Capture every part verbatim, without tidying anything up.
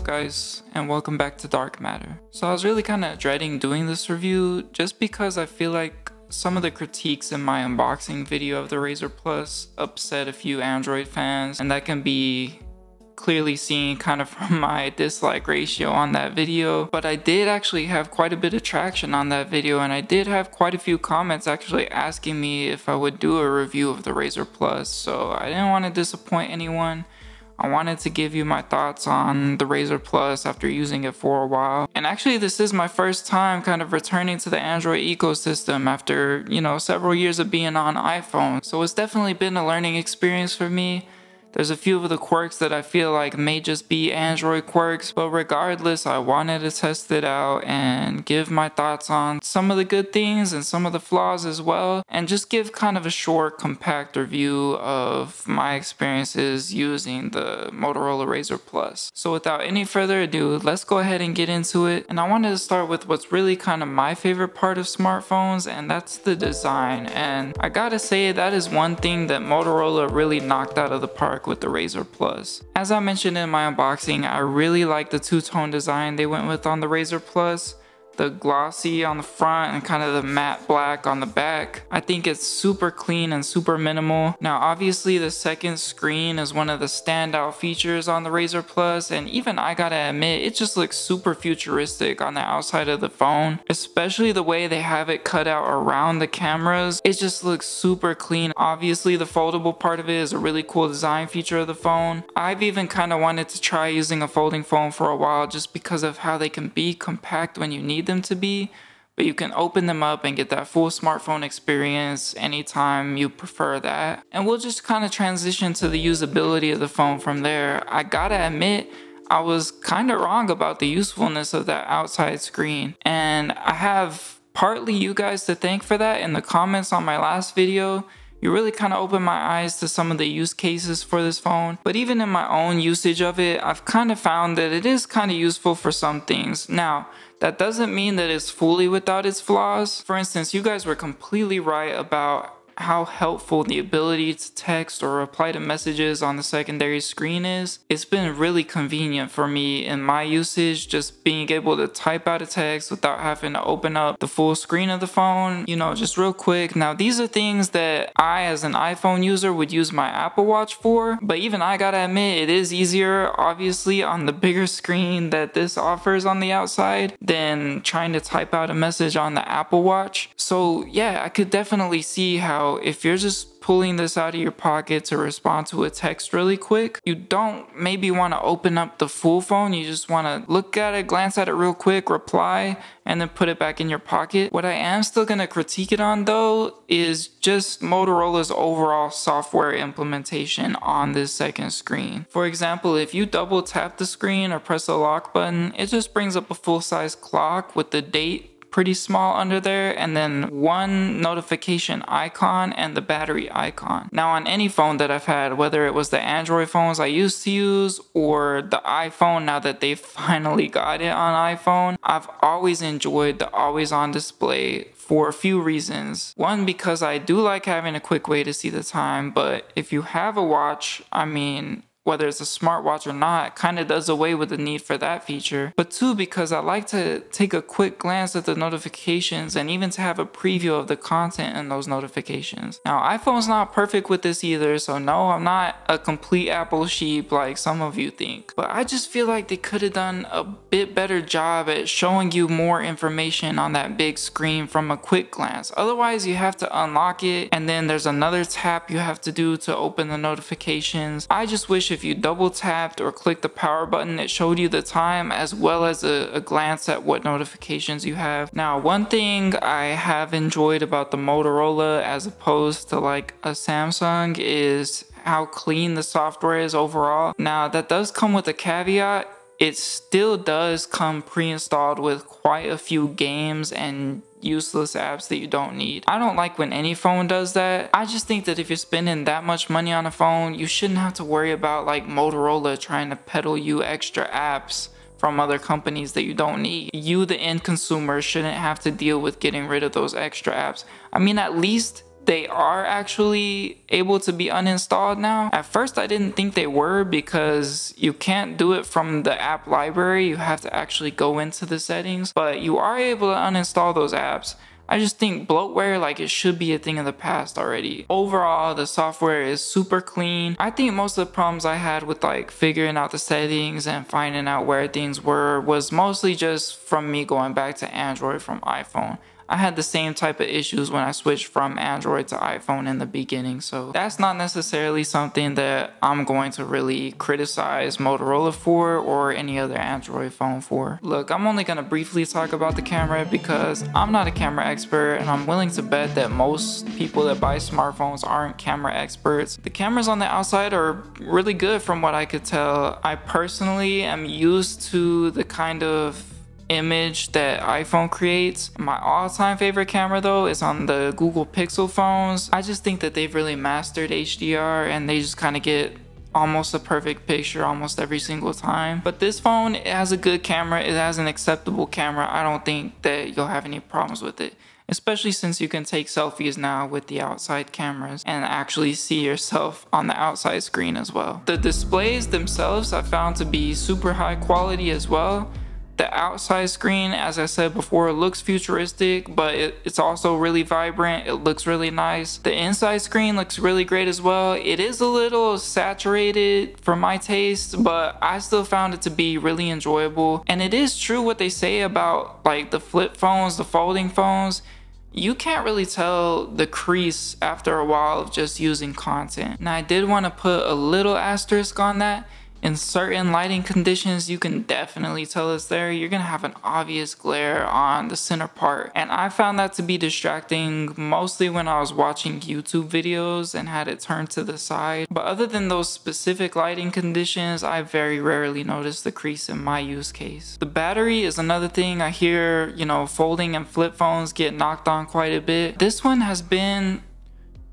up guys, and welcome back to Dark Matter. So I was really kind of dreading doing this review just because I feel like some of the critiques in my unboxing video of the Razr Plus upset a few Android fans, and that can be clearly seen kind of from my dislike ratio on that video. But I did actually have quite a bit of traction on that video, and I did have quite a few comments actually asking me if I would do a review of the Razr Plus, so I didn't want to disappoint anyone. I wanted to give you my thoughts on the Razr Plus after using it for a while. And actually this is my first time kind of returning to the Android ecosystem after, you know, several years of being on iPhone. So it's definitely been a learning experience for me. There's a few of the quirks that I feel like may just be Android quirks, but regardless, I wanted to test it out and give my thoughts on some of the good things and some of the flaws as well, and just give kind of a short, compact review of my experiences using the Motorola Razr Plus. So without any further ado, let's go ahead and get into it. And I wanted to start with what's really kind of my favorite part of smartphones, and that's the design. And I gotta say, that is one thing that Motorola really knocked out of the park with the Razr Plus. As I mentioned in my unboxing, I really like the two-tone design they went with on the Razr Plus. The glossy on the front and kind of the matte black on the back. I think it's super clean and super minimal. Now obviously the second screen is one of the standout features on the Razr Plus, and even I gotta admit it just looks super futuristic on the outside of the phone, especially the way they have it cut out around the cameras. It just looks super clean. Obviously the foldable part of it is a really cool design feature of the phone. I've even kind of wanted to try using a folding phone for a while just because of how they can be compact when you need them to be, but you can open them up and get that full smartphone experience anytime you prefer that. And we'll just kind of transition to the usability of the phone from there. I gotta admit, I was kind of wrong about the usefulness of that outside screen, and I have partly you guys to thank for that in the comments on my last video. You really kind of opened my eyes to some of the use cases for this phone, but even in my own usage of it, I've kind of found that it is kind of useful for some things. Now, that doesn't mean that it's fully without its flaws. For instance, you guys were completely right about how helpful the ability to text or reply to messages on the secondary screen is. It's been really convenient for me in my usage, just being able to type out a text without having to open up the full screen of the phone, you know, just real quick. Now these are things that I as an iPhone user would use my Apple Watch for, but even I gotta admit it is easier obviously on the bigger screen that this offers on the outside than trying to type out a message on the Apple Watch. So yeah, I could definitely see how if you're just pulling this out of your pocket to respond to a text really quick, you don't maybe want to open up the full phone. You just want to look at it, glance at it real quick, reply, and then put it back in your pocket. What I am still going to critique it on though is just Motorola's overall software implementation on this second screen. For example, if you double tap the screen or press the lock button, it just brings up a full-size clock with the date pretty small under there, and then one notification icon and the battery icon. Now on any phone that I've had, whether it was the Android phones I used to use or the iPhone now that they finally got it on iPhone, I've always enjoyed the always on display for a few reasons. One, because I do like having a quick way to see the time, but if you have a watch, I mean, whether it's a smartwatch or not, it kind of does away with the need for that feature. But two, because I like to take a quick glance at the notifications and even to have a preview of the content in those notifications. Now, iPhone's not perfect with this either, so no, I'm not a complete Apple sheep like some of you think. But I just feel like they could have done a bit better job at showing you more information on that big screen from a quick glance. Otherwise, you have to unlock it, and then there's another tap you have to do to open the notifications. I just wish if you double tapped or clicked the power button, it showed you the time as well as a, a glance at what notifications you have. Now, one thing I have enjoyed about the Motorola as opposed to like a Samsung is how clean the software is overall. Now, that does come with a caveat. It still does come pre-installed with quite a few games and useless apps that you don't need. I don't like when any phone does that. I just think that if you're spending that much money on a phone, you shouldn't have to worry about like Motorola trying to peddle you extra apps from other companies that you don't need. You, the end consumer, shouldn't have to deal with getting rid of those extra apps. I mean, at least they are actually able to be uninstalled now. At first I didn't think they were because you can't do it from the app library. You have to actually go into the settings, but you are able to uninstall those apps. I just think bloatware, like, it should be a thing of the past already. Overall, the software is super clean. I think most of the problems I had with like figuring out the settings and finding out where things were was mostly just from me going back to Android from iPhone. I had the same type of issues when I switched from Android to iPhone in the beginning, so that's not necessarily something that I'm going to really criticize Motorola for or any other Android phone for. Look, I'm only gonna briefly talk about the camera because I'm not a camera expert, and I'm willing to bet that most people that buy smartphones aren't camera experts. The cameras on the outside are really good from what I could tell. I personally am used to the kind of image that iPhone creates. My all-time favorite camera though is on the Google Pixel phones. I just think that they've really mastered H D R and they just kind of get almost a perfect picture almost every single time. But this phone, it has a good camera, it has an acceptable camera. I don't think that you'll have any problems with it, especially since you can take selfies now with the outside cameras and actually see yourself on the outside screen as well. The displays themselves I found to be super high quality as well. The outside screen, as I said before, looks futuristic, but it, it's also really vibrant. It looks really nice. The inside screen looks really great as well. It is a little saturated for my taste, but I still found it to be really enjoyable. And it is true what they say about like the flip phones, the folding phones. You can't really tell the crease after a while of just using content. Now I did want to put a little asterisk on that. In certain lighting conditions, you can definitely tell it's there. You're gonna have an obvious glare on the center part. And I found that to be distracting mostly when I was watching YouTube videos and had it turned to the side. But other than those specific lighting conditions, I very rarely noticed the crease in my use case. The battery is another thing I hear, you know, folding and flip phones get knocked on quite a bit. This one has been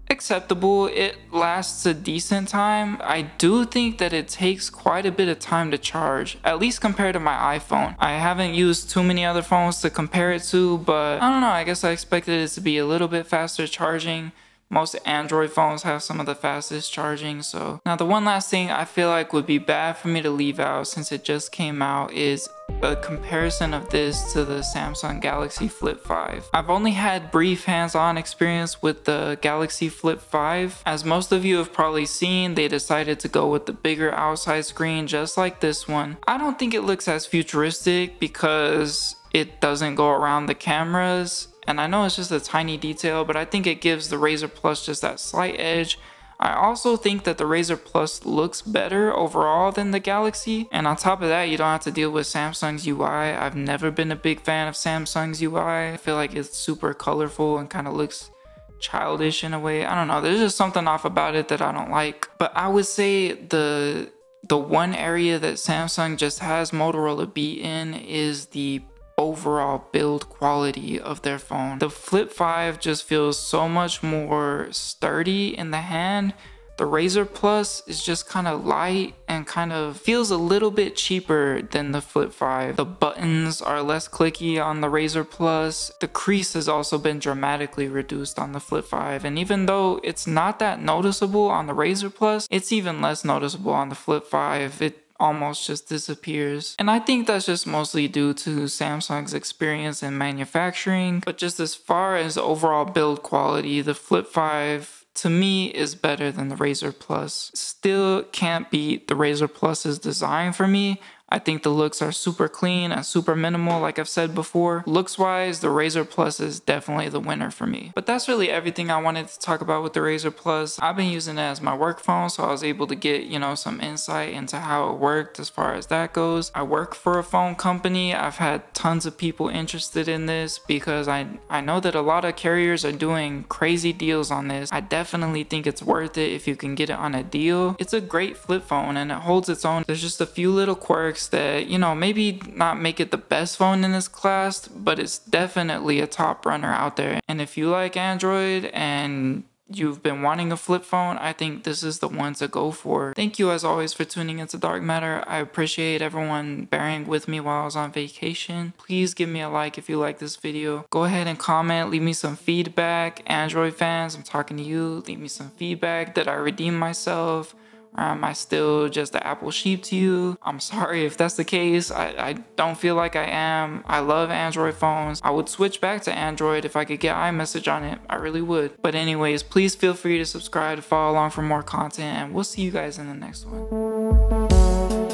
acceptable. It lasts a decent time. I do think that it takes quite a bit of time to charge, at least compared to my iPhone. I haven't used too many other phones to compare it to, but I don't know, I guess I expected it to be a little bit faster charging. Most Android phones have some of the fastest charging. So now the one last thing I feel like would be bad for me to leave out since it just came out is a comparison of this to the Samsung Galaxy Flip five. I've only had brief hands-on experience with the Galaxy Flip five. As most of you have probably seen, they decided to go with the bigger outside screen just like this one. I don't think it looks as futuristic because it doesn't go around the cameras. And I know it's just a tiny detail, but I think it gives the Razr Plus just that slight edge. I also think that the Razr Plus looks better overall than the Galaxy. And on top of that, you don't have to deal with Samsung's U I. I've never been a big fan of Samsung's U I. I feel like it's super colorful and kind of looks childish in a way. I don't know, there's just something off about it that I don't like. But I would say the, the one area that Samsung just has Motorola beat in is the overall build quality of their phone. The Flip five just feels so much more sturdy in the hand. The Razr Plus is just kind of light and kind of feels a little bit cheaper than the Flip five. The buttons are less clicky on the Razr Plus. The crease has also been dramatically reduced on the Flip five. And even though it's not that noticeable on the Razr Plus, it's even less noticeable on the Flip five. It almost just disappears. And I think that's just mostly due to Samsung's experience in manufacturing. But just as far as overall build quality, the Flip five to me is better than the Razr Plus. Still can't beat the Razr Plus's design for me. I think the looks are super clean and super minimal, like I've said before. Looks wise, the Razr Plus is definitely the winner for me. But that's really everything I wanted to talk about with the Razr Plus. I've been using it as my work phone, so I was able to get, you know, some insight into how it worked as far as that goes. I work for a phone company. I've had tons of people interested in this because I, I know that a lot of carriers are doing crazy deals on this. I definitely think it's worth it if you can get it on a deal. It's a great flip phone and it holds its own. There's just a few little quirks that, you know, maybe not make it the best phone in this class, but it's definitely a top runner out there. And if you like Android and you've been wanting a flip phone, I think this is the one to go for. Thank you as always for tuning into Dark Matter. I appreciate everyone bearing with me while I was on vacation. Please give me a like if you like this video. Go ahead and comment, leave me some feedback. Android fans, I'm talking to you. Leave me some feedback. Did I redeem myself? Or am I still just the Apple sheep to you? I'm sorry if that's the case. I, I don't feel like I am. I love Android phones. I would switch back to Android if I could get iMessage on it. I really would. But anyways, please feel free to subscribe to follow along for more content, and we'll see you guys in the next one.